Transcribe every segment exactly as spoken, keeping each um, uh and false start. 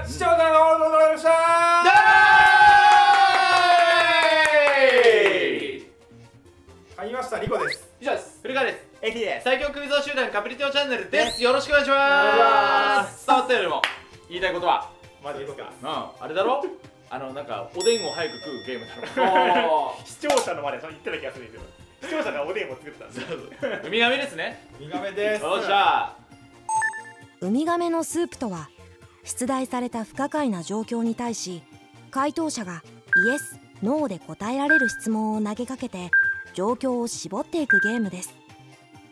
した。視聴者の応援もありがとうございました。入りました、リコです。以上です。古川です。エキです。最強クイズ王集団カプリティオチャンネルです。よろしくお願いします。伝わったよりも言いたいことはマジですか。うん、あれだろ、あのなんかおでんを早く食うゲームだろ。視聴者の前で言ってた気がするけど、視聴者がおでんを作ってたんです。ウミガメですね。ウミガメです。よっしゃ。ウミガメのスープとは、出題された不可解な状況に対し回答者がイエス・ノーで答えられる質問を投げかけて状況を絞っていくゲームです。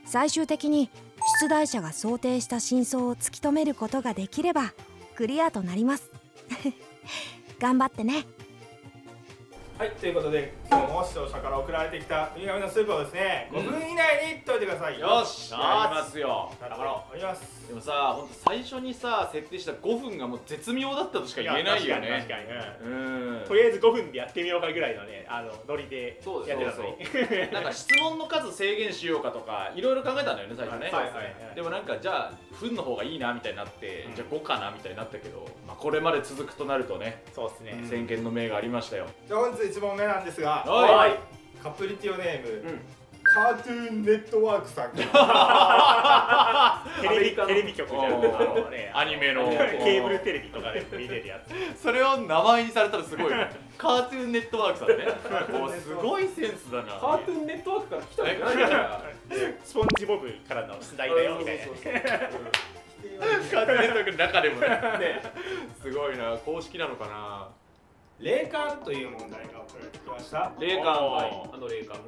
最終的に出題者が想定した真相を突き止めることができればクリアとなります。頑張ってね。はい、ということで今日も視聴者から送られてきたウミガメのスープをですね、うん、ごふん以内にといてください。よし、やりますよ。頑張ろう。やります。でもさ、ほんと最初にさ設定したごふんがもう絶妙だったとしか言えないよね。いや、確かに確かに、うん、とりあえずごふんでやってみようかぐらいのね、あのノリでやってたのに。なんか質問の数制限しようかとかいろいろ考えたんだよね、最初ね。でもなんかじゃあ分の方がいいなみたいになって、うん、じゃあごかなみたいになったけど、まあ、これまで続くとなるとね、そうですね、先見の明がありましたよ。じゃあ本日いちもんめなんですが、カプリティオネーム、カートゥーンネットワークさんからテレビ局じゃん、アニメのケーブルテレビとかで見れるやつ、それを名前にされたらすごい。カートゥーンネットワークさんね、すごいセンスだな。カートゥーンネットワークから来たんじゃないからスポンジボブからの出題だよみたいな。カートゥーンネットワークの中でもね、すごいな。公式なのかな。霊感という問題が送られてきました。霊感、あの霊感、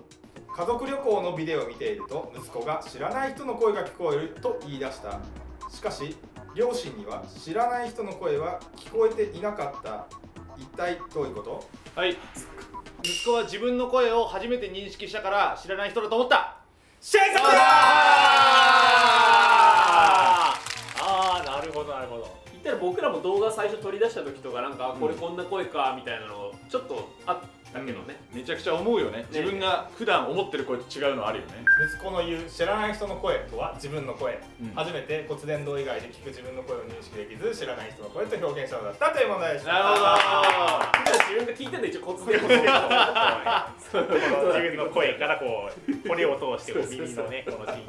家族旅行のビデオを見ていると息子が知らない人の声が聞こえると言い出した。しかし両親には知らない人の声は聞こえていなかった。一体どういうこと。はい、息子は自分の声を初めて認識したから知らない人だと思った。シェイクだー。あー、なるほどなるほど。僕らも動画最初取り出した時とかなんか、これこんな声かみたいなのちょっとあったけどね、うん、めちゃくちゃ思うよね。自分が普段思ってる声と違うのあるよね。息子の言う知らない人の声とは自分の声、うん、初めて骨伝導以外で聞く自分の声を認識できず知らない人の声と表現したのだったという問題でした。なるほど。自分が聞いてんだ、一応骨伝導自分の声からこう骨を通して耳のね、この神経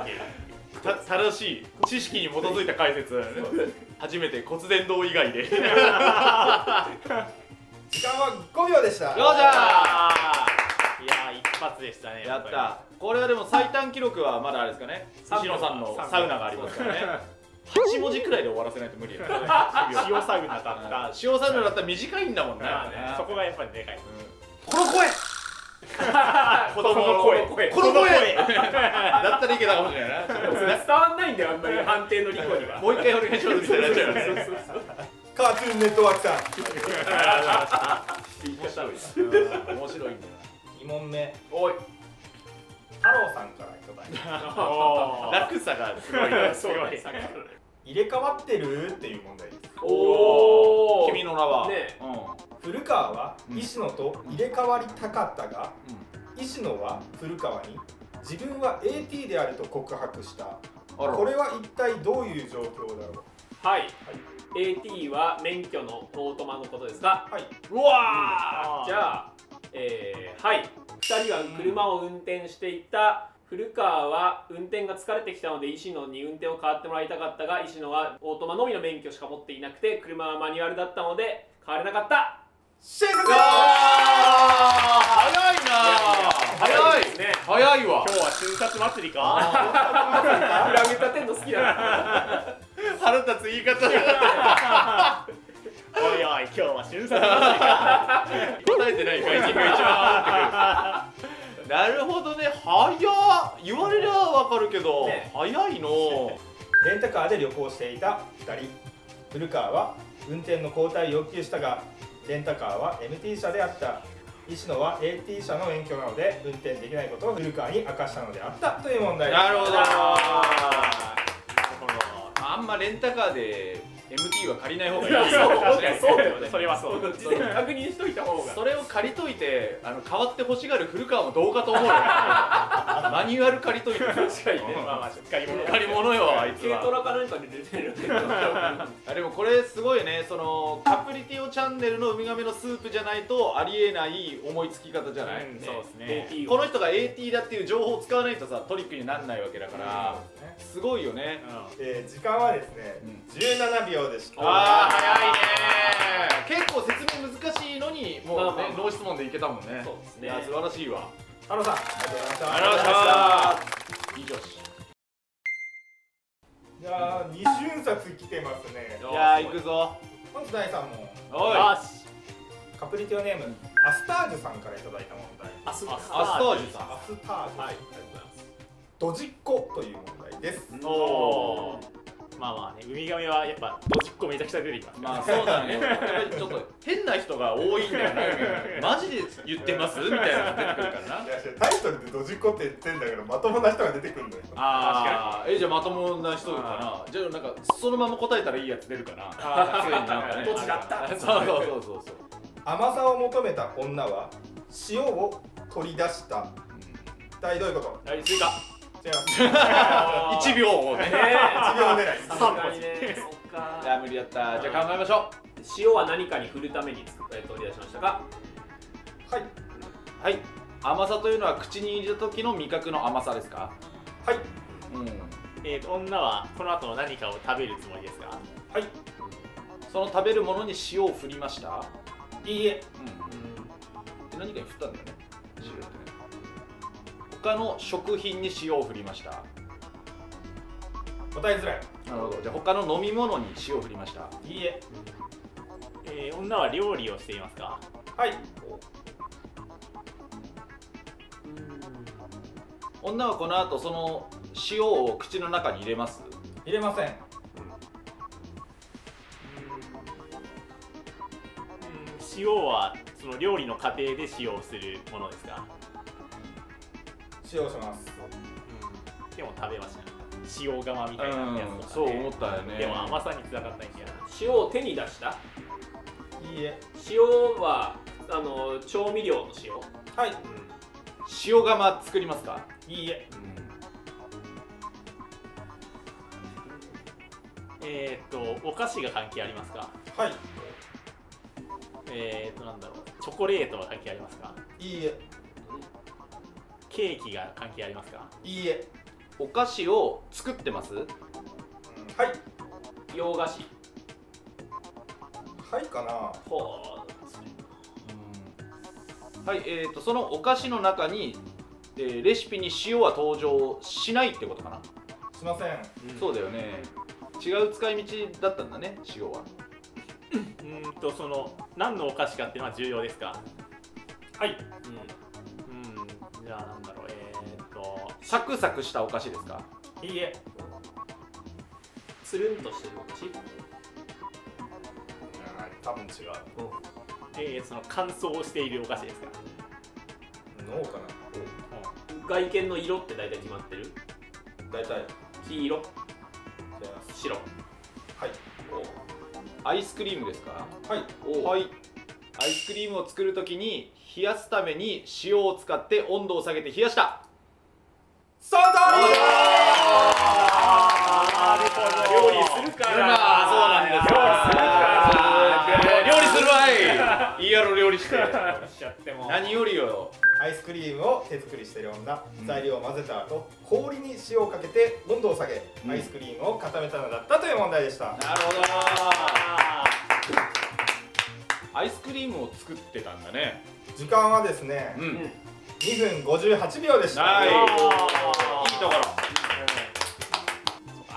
た正しい知識に基づいた解説、ね、初めて骨伝導以外で。時間はごびょうでした。よっしゃー。いやー、一発でしたね。やった。これはでも最短記録はまだあれですかね、石野さんのサウナがありますからね。はちもじくらいで終わらせないと無理やね。塩サウナだった、塩サウナだったら短いんだもんね。そこがやっぱりでかい。この声、子供の声、この声だったらいけたかもしれないな。伝わんないんだよ、あんまり判定のリコには。もう一回お願いしますみたいになっちゃう。カートゥーンネットワークさん、面白いんだよ。にもんめ、おい太郎さんからいただいた。落差がすごいすごい。入れ替わってるっていう問題です。おお、君の名は古川は石野と入れ替わりたかったが、石野は古川に自分は エーティー であると告白した。これは一体どういう状況だろう。はい、エーティー は免許のオートマのことですか。はい。うわ、じゃあ、えー、はい、ふたりは車を運転していた。古川は運転が疲れてきたので石野に運転を代わってもらいたかったが、石野はオートマのみの免許しか持っていなくて車はマニュアルだったので変われなかった。シェイクだー。早いなー。早いですね。早いわ。今日は瞬殺祭りか。裏桁天の好きだな。腹立つ言い方だ。おいおい、今日は瞬殺祭りか。答えてない外人が一番ってくる。なるほどね、早っ。言われりゃわかるけど、ね、早いの。レンタカーで旅行していたふたり、古川は運転の交代を要求したが、レンタカーは エムティー 車であった。石野は エーティー 車の免許なので運転できないことを古川に明かしたのであったという問題です。なるほど。あんまレンタカーでエムティー は借りない方がいい。そうだよね。それはそう。事前に確認しといた方が。それを借りといて、あの変わって欲しがる古川もどうかと思うよ。マニュアル借りといて。確かにね。まあまあ借り物。借り物よあいつは。軽トラかなんかで出てる。あでもこれすごいね。そのカプリティオチャンネルのウミガメのスープじゃないとありえない思いつき方じゃない。そうですね。この人が エーティー だっていう情報を使わないとさトリックにならないわけだから。すごいよね。時間はですね、じゅうななびょうでした。ああ早いね。結構説明難しいのにもうノー質問でいけたもんね。そうですね。素晴らしいわ。ハロさん、ありがとうございました。以上し。いやーにしゅんさつ来てますね。いやー行くぞ。本日だいさん問。おい。カプリティオネームアスタージュさんからいただいた問題。アスタージュさん。アスタージュ。はい。ありがとうございます。ドジっ子という問題です。おーまあまあね、ウミガメはやっぱドジっ子めちゃくちゃ出てきます。まあそうだね。やっぱりちょっと変な人が多いんだよね。マジで言ってますみたいなのが出てくるからな。タイトルでドジっ子って言ってんだけどまともな人が出てくるんだよ。ああ、えじゃあまともな人かな。じゃあなんかそのまま答えたらいいやつ出るかな。ああ、どっちだった。そうそうそうそうそう。甘さを求めた女は塩を取り出した。一体どういうこと？はい、追加。いちびょうをね、いちびょう狙い。さんぷんね。そっか。いや無理だった。じゃあ考えましょう。塩は何かに振るために取り出しましたか。はい。はい。甘さというのは口に入れた時の味覚の甘さですか。はい。うん。えっと女はこの後の何かを食べるつもりですか。はい。その食べるものに塩を振りました。いいえ。うん。何かに振ったんだよね。塩って。他の食品に塩を振りました。答えづらい。なるほど。じゃあ他の飲み物に塩を振りました。いいえ。えー、女は料理をしていますか。はい。女はこの後その塩を口の中に入れます。入れません。うん、塩はその料理の過程で使用するものですか。使用します。でも食べました。塩釜みたいなやつとか。そう思ったよね。でも甘さにつながったんじゃない。塩を手に出した？いいえ。塩はあの調味料の塩。はい。塩釜作りますか？いいえ。えっとお菓子が関係ありますか？はい。えっとなんだろう。チョコレートは関係ありますか？いいえ。ケーキが関係ありますか？いいえ。お菓子を作ってます？はい。洋菓子。はいかな。はあ。はい。えっとそのお菓子の中にレシピに塩は登場しないってことかな。すいません。そうだよね。違う使い道だったんだね。塩は。うんとその何のお菓子かっていうのは重要ですか？はい。じゃあなんだろう、えー、っとサクサクしたお菓子ですか？いいえ。つるんとしてるお菓子？いや多分違う。ええー、その乾燥しているお菓子ですか？ノーかな。外見の色って大体決まってる？大体黄色、白。はい。アイスクリームですか？はい。はい。アイスクリームを作るときに冷やすために塩を使って温度を下げて冷やした。スタート。なるほど。料理するから。そうなんです。料理するわい。いいやろ料理して。何よりよ。アイスクリームを手作りしてる女。材料を混ぜた後、氷に塩をかけて温度を下げ、アイスクリームを固めたのだったという問題でした。なるほど。アイスクリームを作ってたんだね。時間はですね、うん、にふんごじゅうはちびょうでした。はい、いいところ。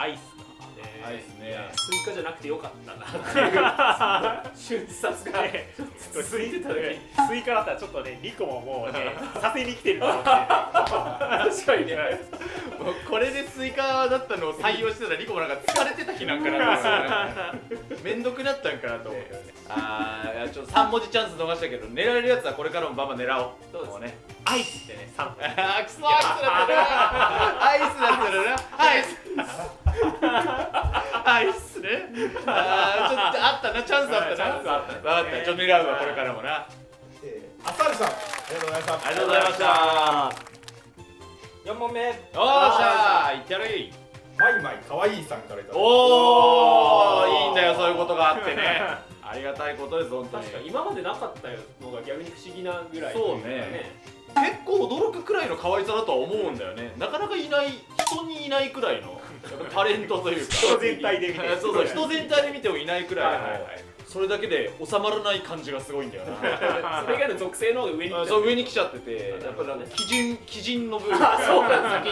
アイスだね。アイスね。スイカじゃなくてよかったな。瞬殺がね。スイカだったらちょっとね、リコももうね、させに来てると思って。確かにね。これでスイカだったのを採用してたらリコもなんか疲れてた日なんかなと思ってめんどくなったんかなと思ってああちょっとさんもじチャンス逃したけど狙えるやつはこれからもバンバン狙おう。そうですね。アイスってねさんああクソアイスだったなアイスだったなアイスあいいっすね。あちょっとあったな、チャンスあったな。分かった、ジョニー・ラウはこれからもな。浅見さん、ありがとうございました。ありがとうございました。よん問目、よっしゃー、いってやるい。マイマイかわいいさんからいただきました。おー、いいんだよ、そういうことがあってね。ありがたいことです、本当に。確かに今までなかったのが逆に不思議なぐらい。そうね、結構驚くくらいの可愛さだとは思うんだよね。なかなかいない、人にいないくらいのタレントというか、人全体で見て、そうそう、人全体で見てもいないくらいの、それだけで収まらない感じがすごいんだよな。それ以外の属性の方が上に来ちゃって、上に来ちゃってて、やっぱなんか基準基準の部分が先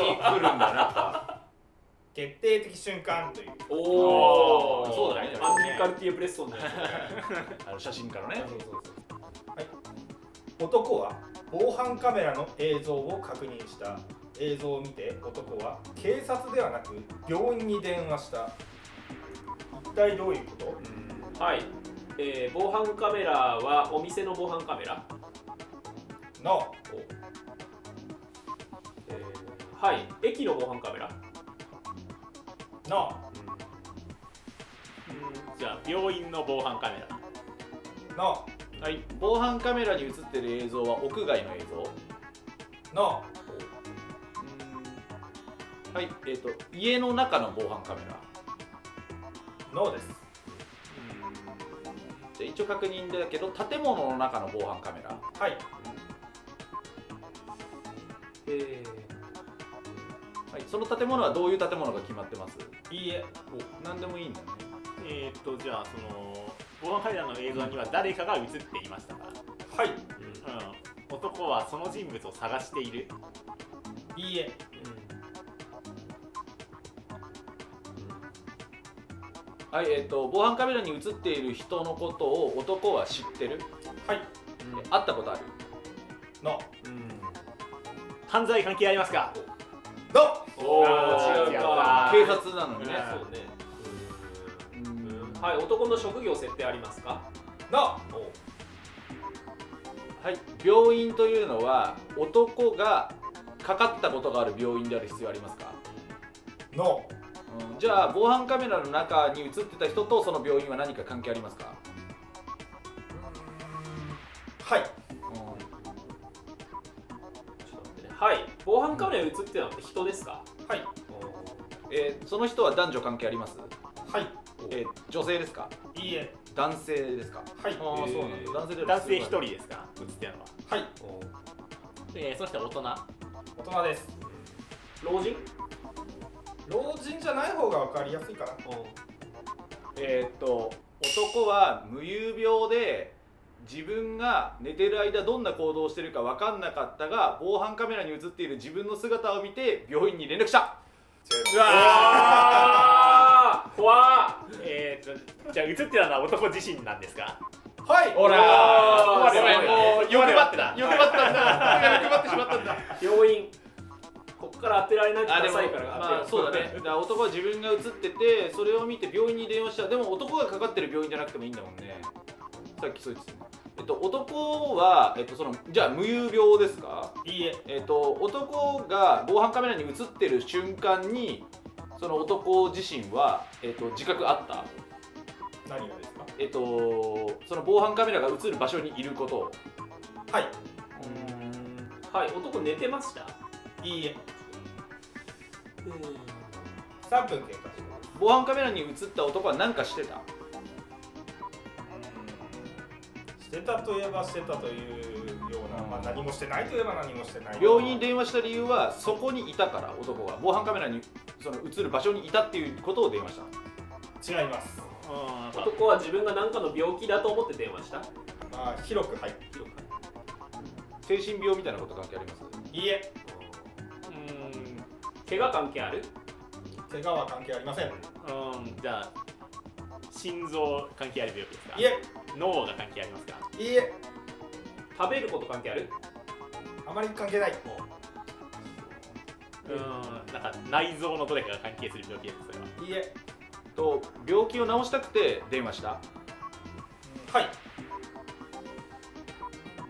に来るんだな。決定的瞬間という。おお、そうだね。アンリカルティエ・ブレッソンの写真からね。男は防犯カメラの映像を確認した。映像を見て男は警察ではなく病院に電話した。一体どういうこと？はい、えー、防犯カメラはお店の防犯カメラの、えー、はい、駅の防犯カメラの、うん、じゃあ病院の防犯カメラの、はい、防犯カメラに映ってる映像は屋外の映像の、うん、はい、えっと、家の中の防犯カメラのです。じゃ一応確認だけど、建物の中の防犯カメラ。はい。えー、はい、その建物はどういう建物が決まってます？いいえ。お、なんでもいいんだね。えっと、じゃあその防犯カメラの映像には誰かが映っていましたから。はい、うん。男はその人物を探している。いいえ。うん、はい、えっと、防犯カメラに映っている人のことを男は知ってる。はい。うん、会ったことある。の。うん。犯罪関係ありますか。の。おお。違うか。警察なのね。そうね。はい、男の職業設定ありますか？の。はい、病院というのは男がかかったことがある病院である必要ありますか？の。うん、じゃあ防犯カメラの中に映ってた人とその病院は何か関係ありますか？はい、うん、ちょっと待ってね。はい、防犯カメラに映ってたのって人ですか？はい。えー、その人は男女関係あります？はい。えー、女性ですか？いいえ。男性ですか？はい。ああ、そうなんだ。男性で、男性一人ですか？映ってるのは。はい。えー、そして大人。大人です。老人。老人じゃない方が分かりやすいかな。えっと男は無遊病で自分が寝てる間どんな行動をしてるか分かんなかったが、防犯カメラに映っている自分の姿を見て病院に連絡した。うわー、怖っ。えーと、じゃあ映ってたのは男自身なんですか？はい。ほら、欲張ってた、欲張ったんだ、欲張ってしまったんだ。病院、ここから当てられないってくださいから。そうだね。男は自分が映ってて、それを見て病院に電話した。でも男がかかってる病院じゃなくてもいいんだもんね。さっきそう言ってたね。えっと、男は、えっと、そのじゃあ無遊病ですか？いいえ。えっと、男が防犯カメラに映ってる瞬間にその男自身は、えっと、自覚あった？何がですか？えっとその防犯カメラが映る場所にいること。はい。うん、はい。男寝てました？いいえ。さんぷん経過。防犯カメラに映った男は何かしてた？してたといえばしてたというような、まあ、何もしてないといえば何もしてない。病院に電話した理由はそこにいたから、男が防犯カメラにその映る場所にいたっていうことを電話した。違います。男は自分が何かの病気だと思って電話した。まあ広く、はい、広く。精神病みたいなこと関係あります？いいえ。うん。怪我関係ある？怪我は関係ありません。うん。じゃあ心臓関係ある病気ですか？いいえ。脳が関係ありますか？いいえ。食べること関係ある？あまり関係ない。うん、なんか内臓のどれかが関係する病気です。いいえ。と病気を治したくて電話した。はい。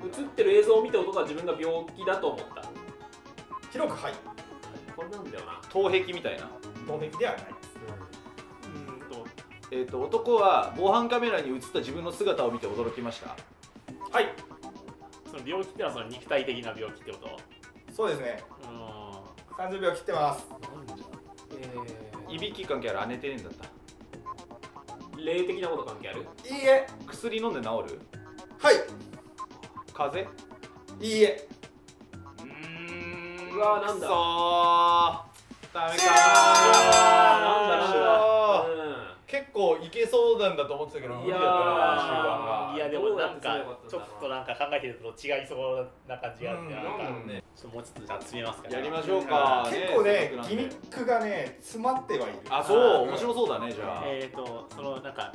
映ってる映像を見て男は自分が病気だと思った。広く、はい。これなんだよな。頭壁みたいな。頭壁ではないです。うんとえー、と男は防犯カメラに映った自分の姿を見て驚きました。はい。その病気ってのはその肉体的な病気ってこと？そうですね。うん、さんじゅうびょう切ってます。えー、いびき関係ある？寝てねえんだった。霊的なこと関係ある？いいえ。薬飲んで治る？はい。風邪？いいえ。うわー、なんだくそー、ダメかー。なんだなんだ、うん、結構いけそうなんだと思ってたけど無理だったな終盤が。いやでもなんかちょっとなんか考えてると違いそうな感じがあって、うん、なんかね、ちょっともうちょっとじゃあ詰めますかね。やりましょうか。結構ねギミックがね詰まってはいる。あ、そう、面白そうだね。じゃあえっとそのなんか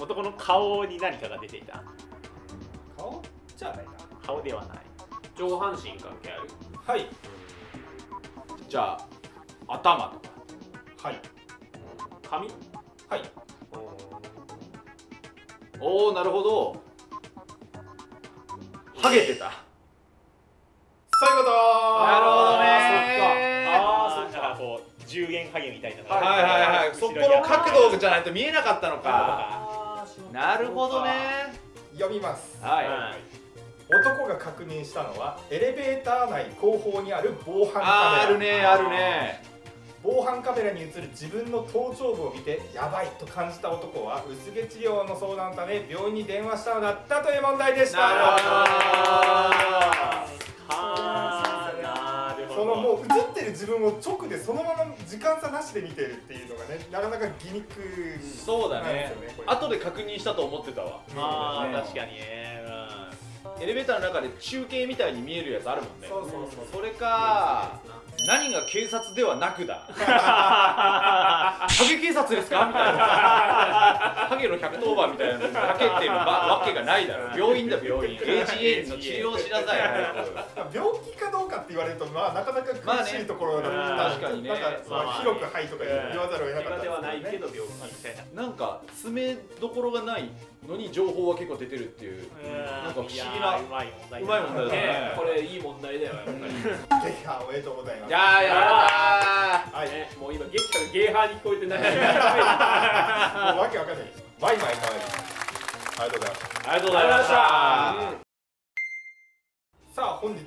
男の顔に何かが出ていた。顔じゃないな。顔ではない。上半身関係ある？はい。じゃあ頭とか。はい。髪？はい。おお、なるほど。ハゲてた。そういうこと。なるほどね。ああ、そうか。こう十円ハゲみたいな。はいはいはい。そこの角度じゃないと見えなかったのか。なるほどね。読みます。はい。男が確認したのはエレベーター内後方にある防犯カメラ。あるね、あるね。防犯カメラに映る自分の頭頂部を見てやばいと感じた男は薄毛治療の相談のため病院に電話したのだったという問題でした。そのもう映ってる自分を直でそのまま時間差なしで見てるっていうのがね、なかなかギミックなんですよね。そうだね。後で確認したと思ってたわ。ああ、確かにね。エレベーターの中で中継みたいに見えるやつあるもんね。そうそうそう。それか何が警察ではなくだ。ハゲ警察ですかみたいな。ハゲのひゃくとおばんみたいなのにかけてるわけがないだろ。病院だ病院。エージーエイチ の治療しなさい。病気かどうかって言われるとまあなかなか苦しいところだ。確かにね。広くはいとか言わざるを得なかった。ではないけど病気みたいな。なんか詰めどころがないのに情報は結構出てるっていう。なんか不思議な。うまい問題。うまい問題だね。これいい問題だよやっぱり。撃破おめでとうございます。いやーやったー。はいね。もう今撃破がゲーハーに聞こえてない。もうわけわかんない。マイマイ可愛い。ありがとうございました。ありがとうございました。さあ本日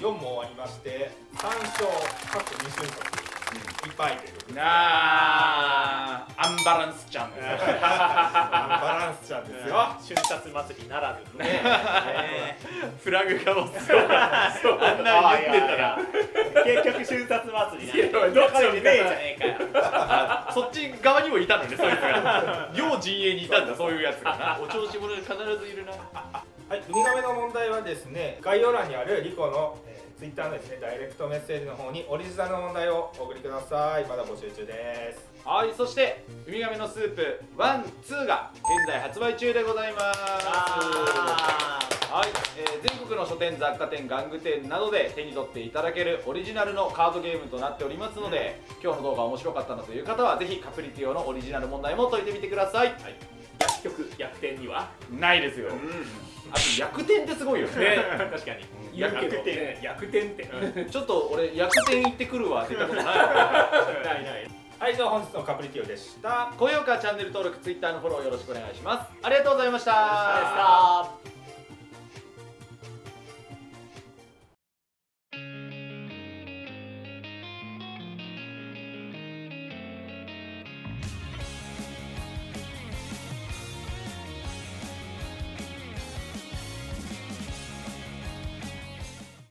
よん問終わりましてさんしょうかっこにしゅんかん。いっぱいなあ、アンバランスちゃんですよ。アンバランスちゃんですよ。瞬殺祭りならずね。フラグがもうすごい。あんな言ってたら結局瞬殺祭りな。どっちもねえじゃねえかよ。そっち側にもいたのね、そいつが。両陣営にいたんだ、そういうやつが。お調子者必ずいるな。はい、ウミガメの問題はですね、概要欄にあるリコのツイッターのですね、ダイレクトメッセージの方にオリジナルの問題をお送りください。まだ募集中です。はい、そしてウミガメのスープワン、ツーが現在発売中でございます。はい、えー、全国の書店、雑貨店、玩具店などで手に取っていただけるオリジナルのカードゲームとなっておりますので、うん、今日の動画面白かったなという方はぜひカプリティオのオリジナル問題も解いてみてください。はい、薬局、薬店にはないですよ。うん、あと薬店ってすごいよね。確かに。薬店、薬店って。ちょっと俺薬店行ってくるわって言ったことない。ないない。はい、じゃあ本日のカプリティオでした。高評価、チャンネル登録、ツイッターのフォローよろしくお願いします。ありがとうございました。